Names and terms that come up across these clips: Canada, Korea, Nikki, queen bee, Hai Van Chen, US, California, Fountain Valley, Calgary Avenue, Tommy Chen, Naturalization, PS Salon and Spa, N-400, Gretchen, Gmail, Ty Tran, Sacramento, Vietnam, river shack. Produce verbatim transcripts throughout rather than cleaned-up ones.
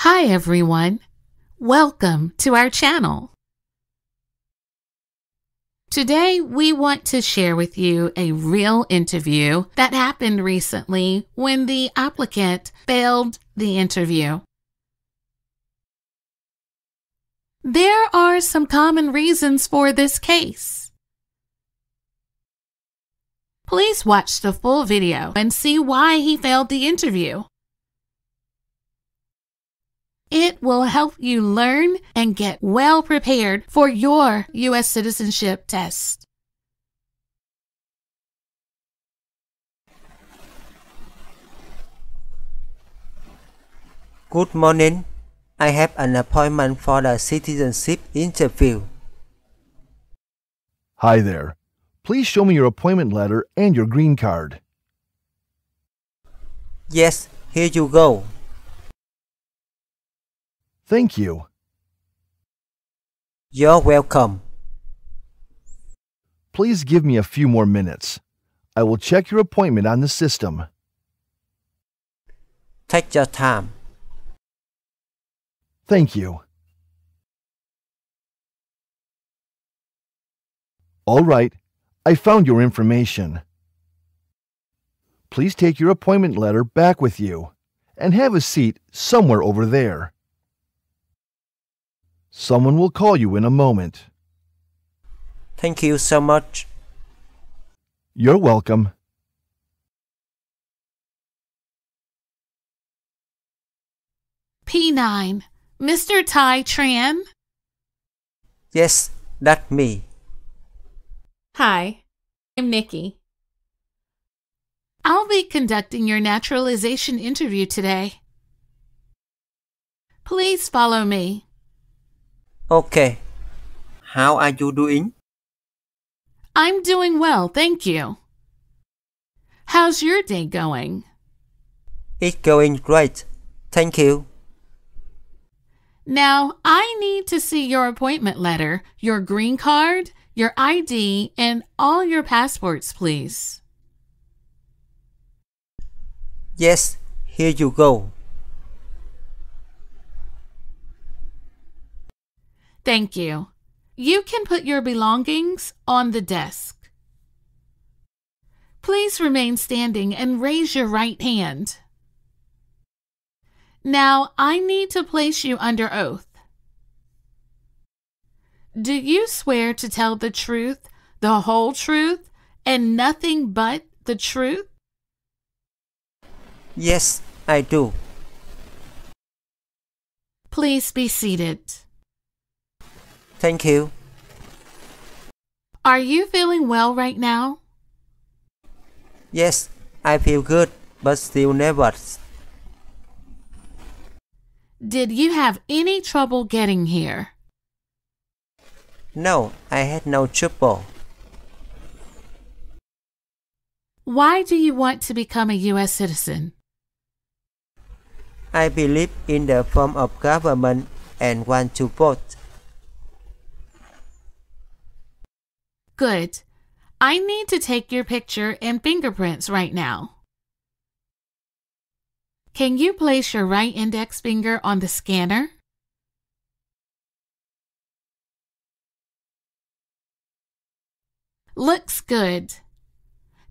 Hi everyone, welcome to our channel. Today we want to share with you a real interview that happened recently when the applicant failed the interview. There are some common reasons for this case. Please watch the full video and see why he failed the interview. It will help you learn and get well prepared for your U S citizenship test. Good morning. I have an appointment for the citizenship interview. Hi there. Please show me your appointment letter and your green card. Yes, here you go. Thank you. You're welcome. Please give me a few more minutes. I will check your appointment on the system. Take your time. Thank you. All right, I found your information. Please take your appointment letter back with you and have a seat somewhere over there. Someone will call you in a moment. Thank you so much. You're welcome. P nine, Mister Ty Tran? Yes, that's me. Hi, I'm Nikki. I'll be conducting your naturalization interview today. Please follow me. Okay. How are you doing? I'm doing well, thank you. How's your day going? It's going great, thank you. Now, I need to see your appointment letter, your green card, your I D, and all your passports, please. Yes, here you go. Thank you. You can put your belongings on the desk. Please remain standing and raise your right hand. Now, I need to place you under oath. Do you swear to tell the truth, the whole truth, and nothing but the truth? Yes, I do. Please be seated. Thank you. Are you feeling well right now? Yes, I feel good, but still nervous. Did you have any trouble getting here? No, I had no trouble. Why do you want to become a U S citizen? I believe in the form of government and want to vote. Good. I need to take your picture and fingerprints right now. Can you place your right index finger on the scanner? Looks good.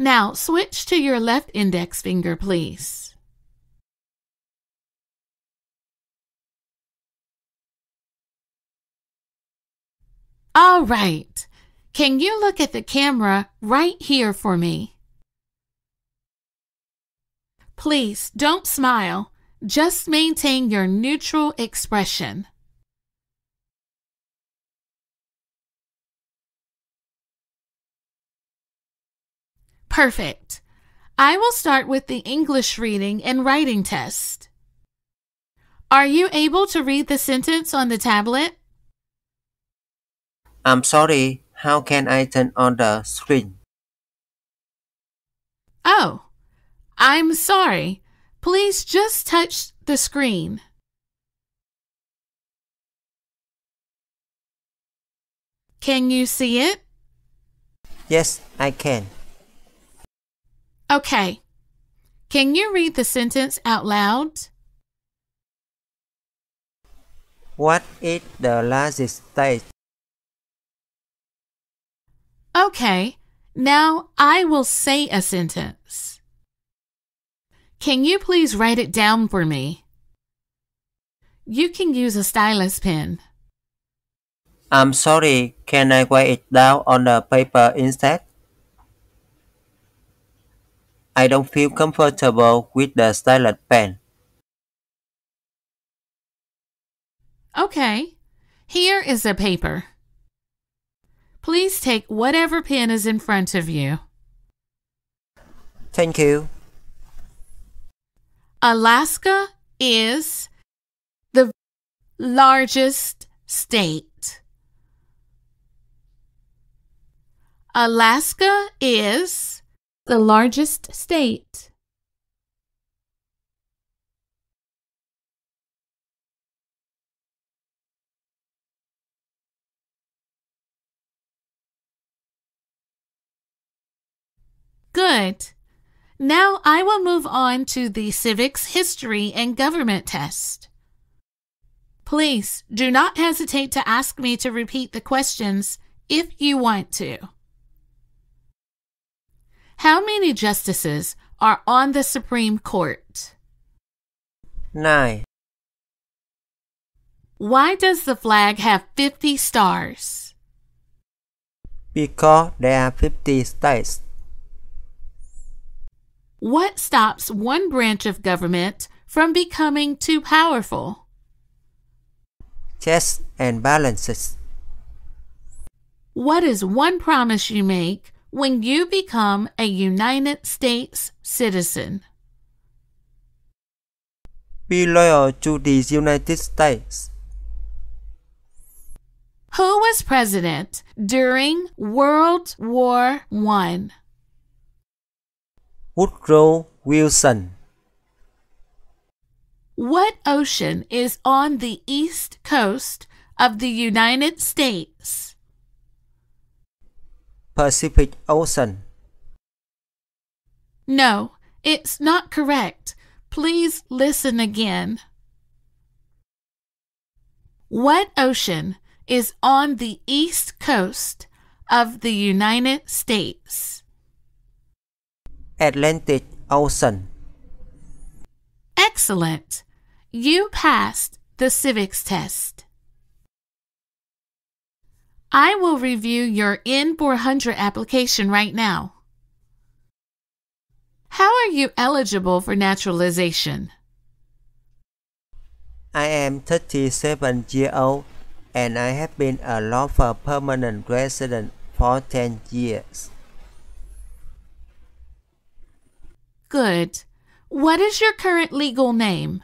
Now switch to your left index finger, please. All right. Can you look at the camera right here for me? Please don't smile. Just maintain your neutral expression. Perfect. I will start with the English reading and writing test. Are you able to read the sentence on the tablet? I'm sorry. How can I turn on the screen? Oh, I'm sorry. Please just touch the screen. Can you see it? Yes, I can. Okay. Can you read the sentence out loud? What is the largest state? Okay, now I will say a sentence. Can you please write it down for me? You can use a stylus pen. I'm sorry, can I write it down on the paper instead? I don't feel comfortable with the stylus pen. Okay, here is the paper. Please take whatever pen is in front of you. Thank you. Alaska is the largest state. Alaska is the largest state. Good. Now I will move on to the civics, history, and government test. Please do not hesitate to ask me to repeat the questions if you want to. How many justices are on the Supreme Court? Nine. Why does the flag have fifty stars? Because there are fifty states. What stops one branch of government from becoming too powerful? Checks and balances. What is one promise you make when you become a United States citizen? Be loyal to the United States. Who was president during World War One? Woodrow Wilson. What ocean is on the east coast of the United States? Pacific Ocean. No, it's not correct. Please listen again. What ocean is on the east coast of the United States? Atlantic Ocean. Excellent. You passed the civics test. I will review your N four hundred application right now. How are you eligible for naturalization? I am thirty-seven years old and I have been a lawful permanent resident for ten years. Good. What is your current legal name?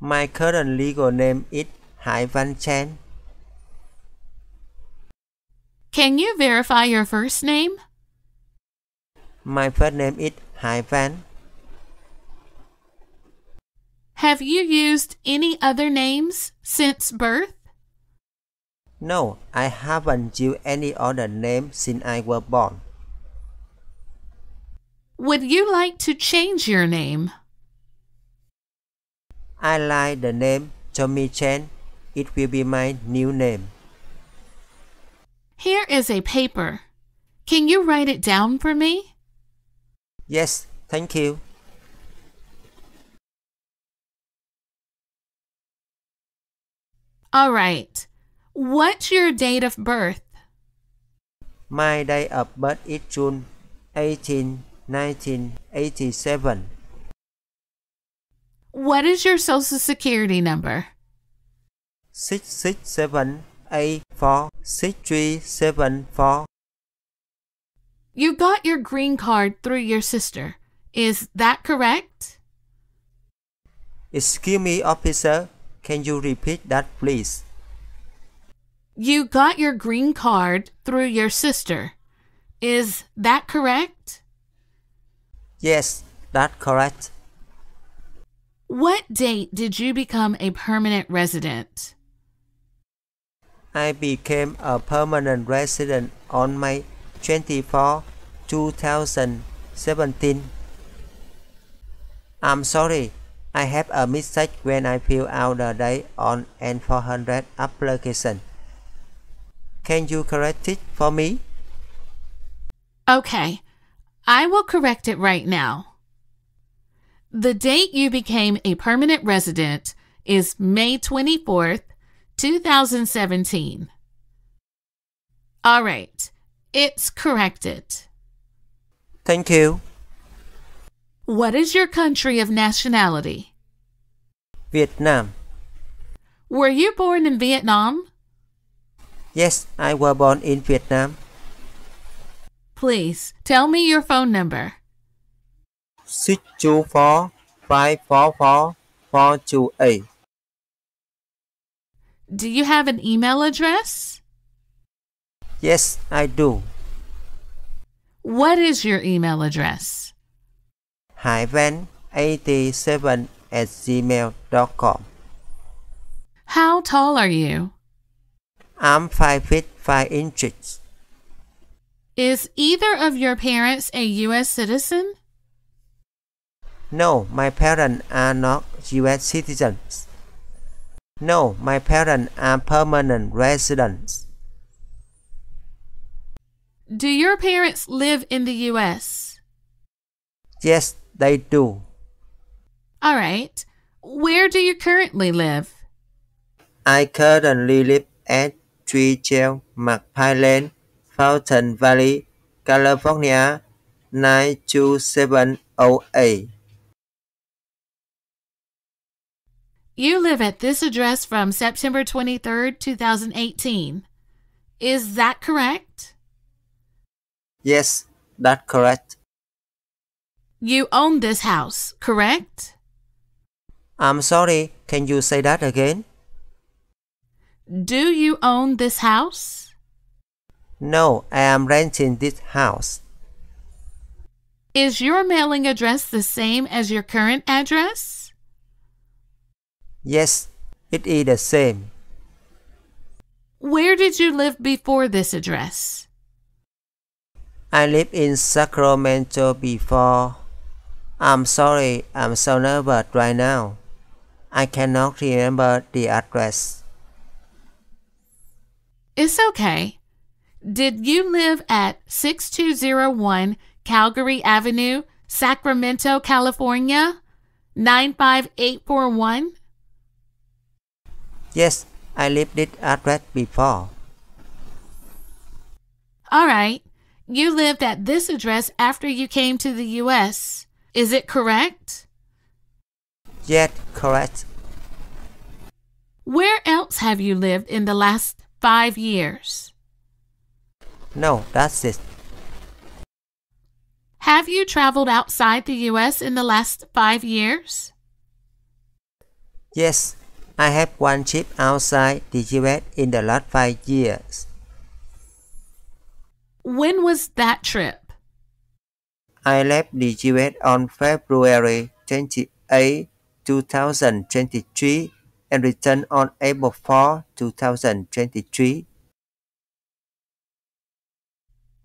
My current legal name is Hai Van Chen. Can you verify your first name? My first name is Hai Van. Have you used any other names since birth? No, I haven't used any other name since I was born. Would you like to change your name? I like the name Tommy Chen. It will be my new name. Here is a paper. Can you write it down for me? Yes, thank you. All right. What's your date of birth? My date of birth is June eighteenth nineteen eighty-seven. What is your social security number? six six seven eight four six three seven four. You got your green card through your sister. Is that correct? Excuse me, officer. Can you repeat that, please? You got your green card through your sister. Is that correct? Yes, that's correct. What date did you become a permanent resident? I became a permanent resident on May twenty-fourth, two thousand seventeen. I'm sorry, I have a mistake when I fill out the date on N four hundred application. Can you correct it for me? Okay, I will correct it right now. The date you became a permanent resident is May twenty-fourth, two thousand seventeen. All right, it's corrected. Thank you. What is your country of nationality? Vietnam. Were you born in Vietnam? Yes, I was born in Vietnam. Please tell me your phone number. six two four, five four four, four two eight. Do you have an email address? Yes, I do. What is your email address? hai van eighty-seven at gmail dot com. How tall are you? I'm five feet five inches. Is either of your parents a U S citizen? No, my parents are not U S citizens. No, my parents are permanent residents. Do your parents live in the U S? Yes, they do. All right. Where do you currently live? I currently live at three Mcpine Lane, Fountain Valley, California, nine two seven oh eight. You live at this address from September twenty-third, two thousand eighteen. Is that correct? Yes, that's correct. You own this house, correct? I'm sorry, can you say that again? Do you own this house? No, I am renting this house. Is your mailing address the same as your current address? Yes, it is the same. Where did you live before this address? I lived in Sacramento before. I'm sorry, I'm so nervous right now. I cannot remember the address. It's okay. Did you live at six two oh one Calgary Avenue, Sacramento, California, nine five eight four one? Yes, I lived this address before. All right. You lived at this address after you came to the U S. Is it correct? Yes, correct. Where else have you lived in the last five years? No, that's it. Have you traveled outside the U S in the last five years? Yes, I have one trip outside the U S in the last five years. When was that trip? I left the U S on February twenty-eighth, two thousand twenty-three and returned on April fourth, two thousand twenty-three.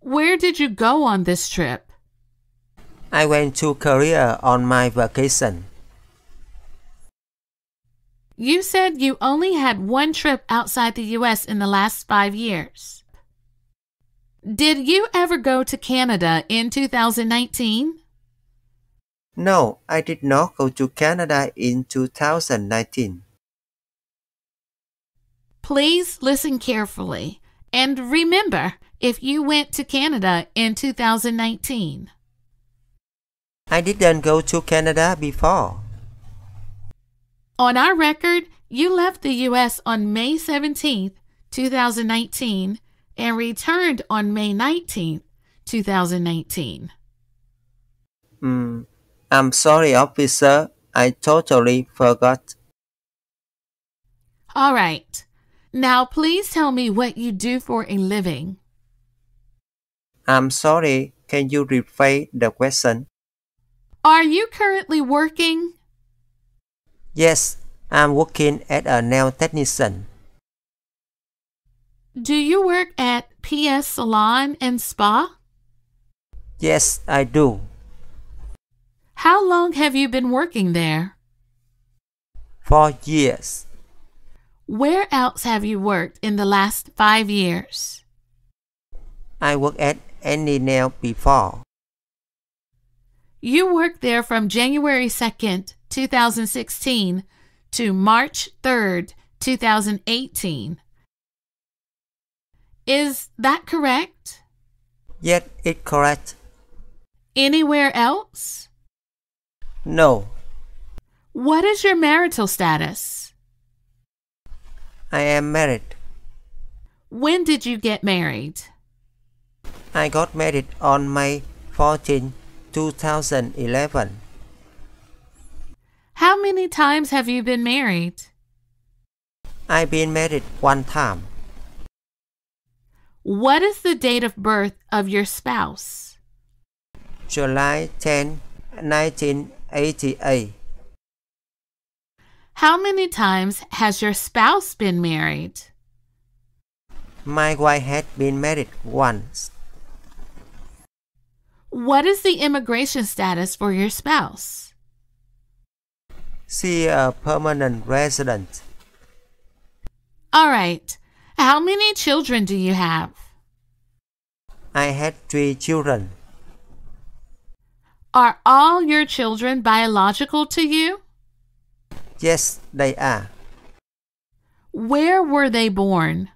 Where did you go on this trip? I went to Korea on my vacation. You said you only had one trip outside the U S in the last five years. Did you ever go to Canada in two thousand nineteen? No, I did not go to Canada in two thousand nineteen. Please listen carefully and remember if you went to Canada in two thousand nineteen. I didn't go to Canada before. On our record, you left the U S on May seventeenth, two thousand nineteen. And returned on May nineteenth, two thousand nineteen. Mm, I'm sorry, officer. I totally forgot. All right. Now, please tell me what you do for a living. I'm sorry. Can you rephrase the question? Are you currently working? Yes, I'm working as a nail technician. Do you work at P S Salon and Spa? Yes, I do. How long have you been working there? for years. Where else have you worked in the last five years? I worked at Any Nail before. You worked there from January second, two thousand sixteen to March third, two thousand eighteen. Is that correct? Yes, it's correct. Anywhere else? No. What is your marital status? I am married. When did you get married? I got married on May fourteenth, two thousand eleven. How many times have you been married? I've been married one time. What is the date of birth of your spouse? July tenth, nineteen eighty-eight. How many times has your spouse been married? My wife had been married once. What is the immigration status for your spouse? She is a permanent resident. All right. How many children do you have? I had three children. Are all your children biological to you? Yes, they are. Where were they born?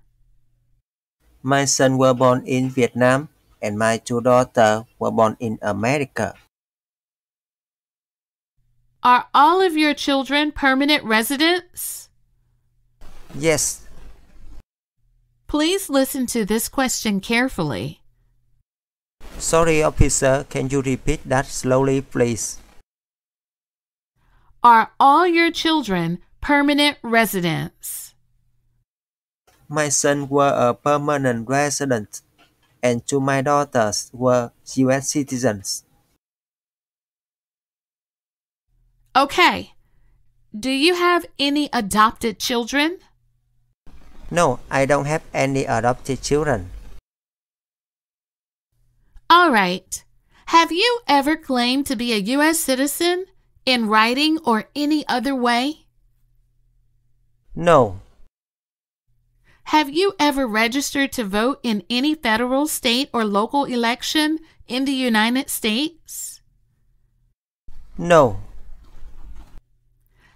My son was born in Vietnam, and my two daughters were born in America. Are all of your children permanent residents? Yes. Please listen to this question carefully. Sorry, officer, can you repeat that slowly, please? Are all your children permanent residents? My son was a permanent resident, and two of my daughters were U S citizens. Okay. Do you have any adopted children? No, I don't have any adopted children. All right. Have you ever claimed to be a U S citizen in writing or any other way? No. Have you ever registered to vote in any federal, state, or local election in the United States? No.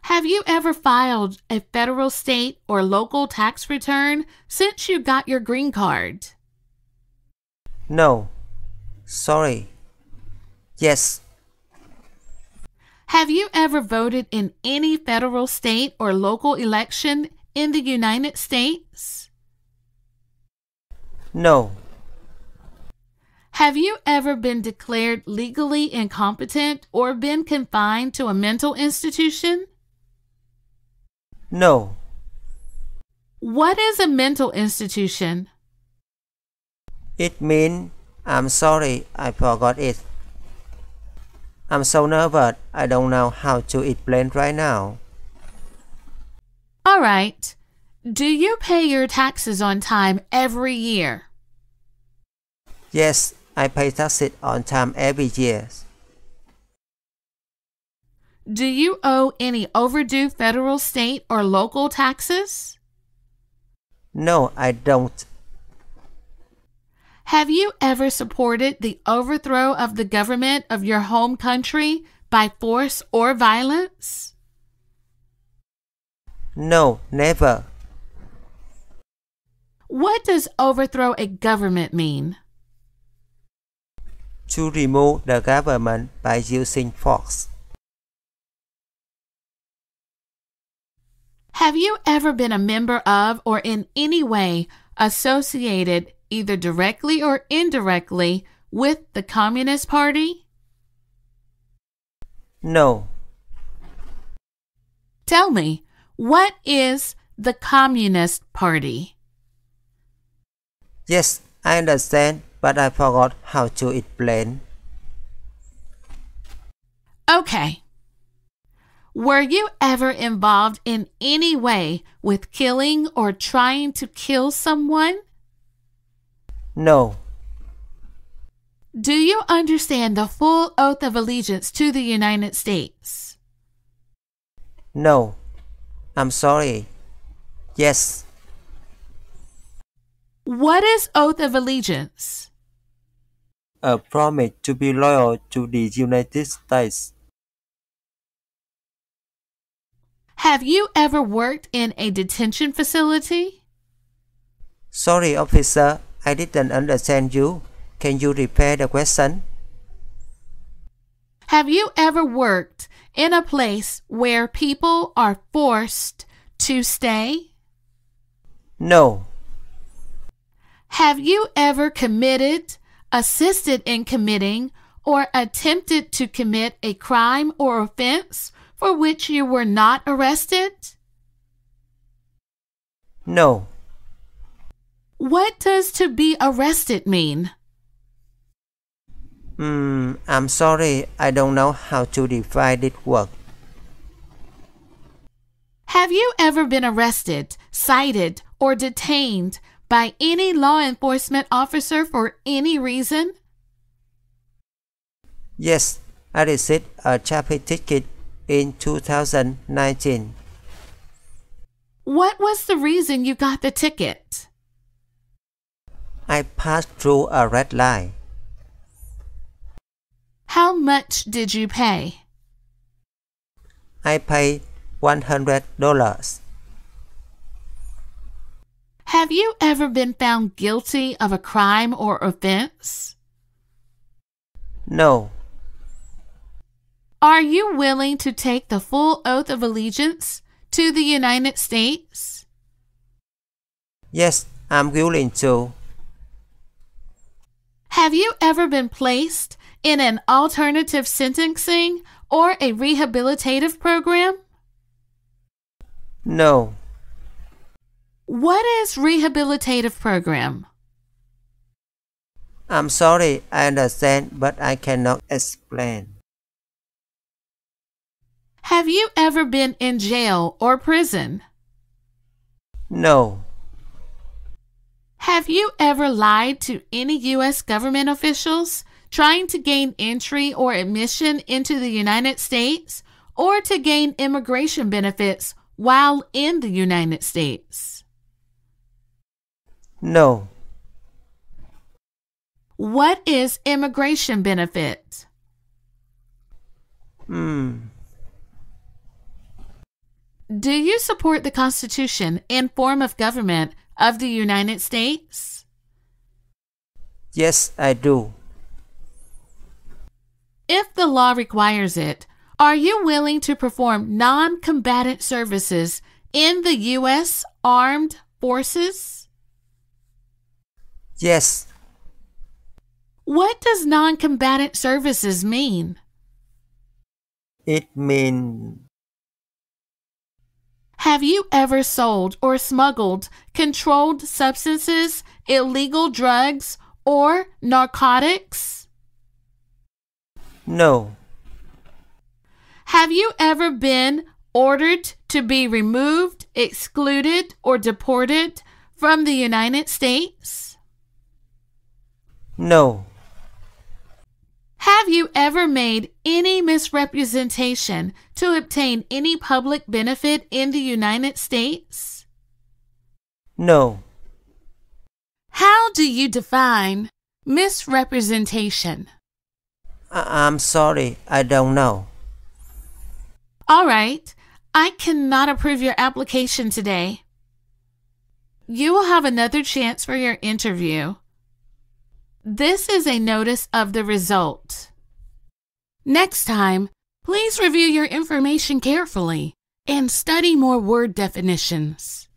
Have you ever filed a federal, state, or local tax return since you got your green card? No. Sorry. Yes. Have you ever voted in any federal, state, or local election in the United States? No. Have you ever been declared legally incompetent or been confined to a mental institution? No. What is a mental institution? It means, I'm sorry, I forgot it. I'm so nervous, I don't know how to explain right now. All right. Do you pay your taxes on time every year? Yes, I pay taxes on time every year. Do you owe any overdue federal, state, or local taxes? No, I don't. Have you ever supported the overthrow of the government of your home country by force or violence? No, never. What does overthrow a government mean? To remove the government by using force. Have you ever been a member of or in any way associated, either directly or indirectly, with the Communist Party? No. Tell me, what is the Communist Party? Yes, I understand, but I forgot how to explain. Okay. Were you ever involved in any way with killing or trying to kill someone? No. Do you understand the full oath of allegiance to the United States? No. I'm sorry. Yes. What is oath of allegiance? A promise to be loyal to the United States. Have you ever worked in a detention facility? Sorry, officer, I didn't understand you. Can you repeat the question? Have you ever worked in a place where people are forced to stay? No. Have you ever committed, assisted in committing, or attempted to commit a crime or offense for which you were not arrested? No. What does to be arrested mean? Mm, I'm sorry, I don't know how to define this word. Have you ever been arrested, cited, or detained by any law enforcement officer for any reason? Yes, I received a traffic ticket in two thousand nineteen. What was the reason you got the ticket? I passed through a red light. How much did you pay? I paid one hundred dollars. Have you ever been found guilty of a crime or offense? No. Are you willing to take the full oath of allegiance to the United States? Yes, I'm willing to. Have you ever been placed in an alternative sentencing or a rehabilitative program? No. What is rehabilitative program? I'm sorry, I understand, but I cannot explain. Have you ever been in jail or prison? No. Have you ever lied to any U S government officials trying to gain entry or admission into the United States or to gain immigration benefits while in the United States? No. What is immigration benefit? Hmm. Do you support the Constitution and form of government of the United States? Yes, I do. If the law requires it, are you willing to perform non-combatant services in the U S Armed Forces? Yes. What does non-combatant services mean? It means... Have you ever sold or smuggled controlled substances, illegal drugs, or narcotics? No. Have you ever been ordered to be removed, excluded, or deported from the United States? No. Have you ever made any misrepresentation to obtain any public benefit in the United States? No. How do you define misrepresentation? I I'm sorry, I don't know. All right, I cannot approve your application today. You will have another chance for your interview. This is a notice of the result. Next time, please review your information carefully and study more word definitions.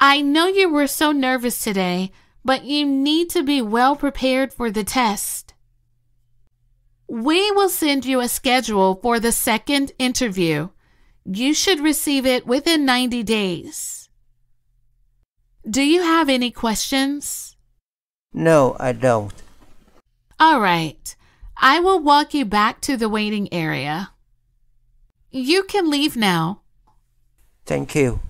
I know you were so nervous today, but you need to be well prepared for the test. We will send you a schedule for the second interview. You should receive it within ninety days. Do you have any questions? No, I don't. All right. I will walk you back to the waiting area. You can leave now. Thank you.